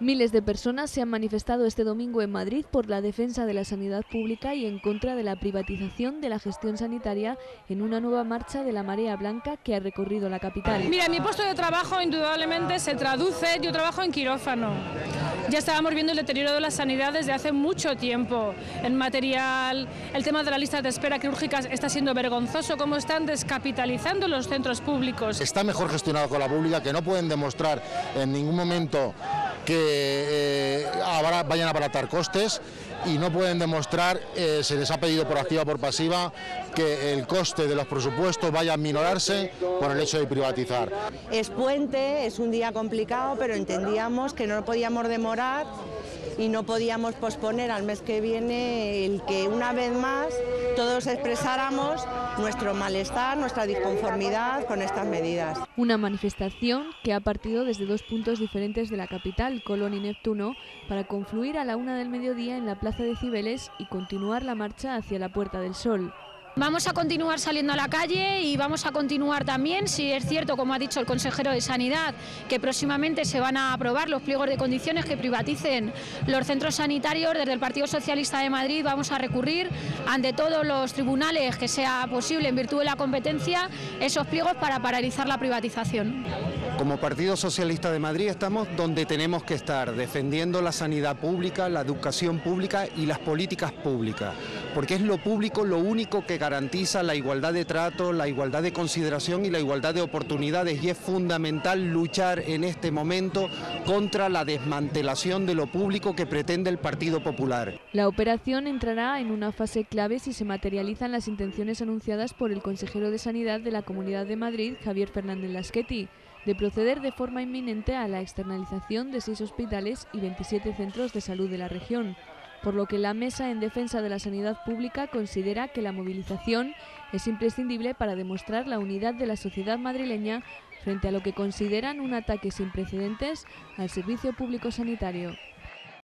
Miles de personas se han manifestado este domingo en Madrid por la defensa de la sanidad pública y en contra de la privatización de la gestión sanitaria en una nueva marcha de la marea blanca que ha recorrido la capital. Mira, mi puesto de trabajo indudablemente se traduce, yo trabajo en quirófano. Ya estábamos viendo el deterioro de la sanidad desde hace mucho tiempo. El material, el tema de las listas de espera quirúrgicas está siendo vergonzoso, cómo están descapitalizando los centros públicos. Está mejor gestionado con la pública, que no pueden demostrar en ningún momento que vayan a abaratar costes, y no pueden demostrar, se les ha pedido por activa o por pasiva, que el coste de los presupuestos vaya a minorarse por el hecho de privatizar. Es puente, es un día complicado, pero entendíamos que no podíamos demorar y no podíamos posponer al mes que viene el que una vez más todos expresáramos nuestro malestar, nuestra disconformidad con estas medidas. Una manifestación que ha partido desde dos puntos diferentes de la capital, Colón y Neptuno, para confluir a la 1 del mediodía en la Plaza de Cibeles y continuar la marcha hacia la Puerta del Sol. Vamos a continuar saliendo a la calle y vamos a continuar también, si es cierto, como ha dicho el consejero de Sanidad, que próximamente se van a aprobar los pliegos de condiciones que privaticen los centros sanitarios. Desde el Partido Socialista de Madrid vamos a recurrir ante todos los tribunales que sea posible, en virtud de la competencia, esos pliegos para paralizar la privatización. Como Partido Socialista de Madrid estamos donde tenemos que estar, defendiendo la sanidad pública, la educación pública y las políticas públicas, porque es lo público lo único que garantiza la igualdad de trato, la igualdad de consideración y la igualdad de oportunidades, y es fundamental luchar en este momento contra la desmantelación de lo público que pretende el Partido Popular. La operación entrará en una fase clave si se materializan las intenciones anunciadas por el consejero de Sanidad de la Comunidad de Madrid, Javier Fernández Lasqueti, de proceder de forma inminente a la externalización de 6 hospitales y 27 centros de salud de la región, por lo que la Mesa en Defensa de la Sanidad Pública considera que la movilización es imprescindible para demostrar la unidad de la sociedad madrileña frente a lo que consideran un ataque sin precedentes al servicio público sanitario.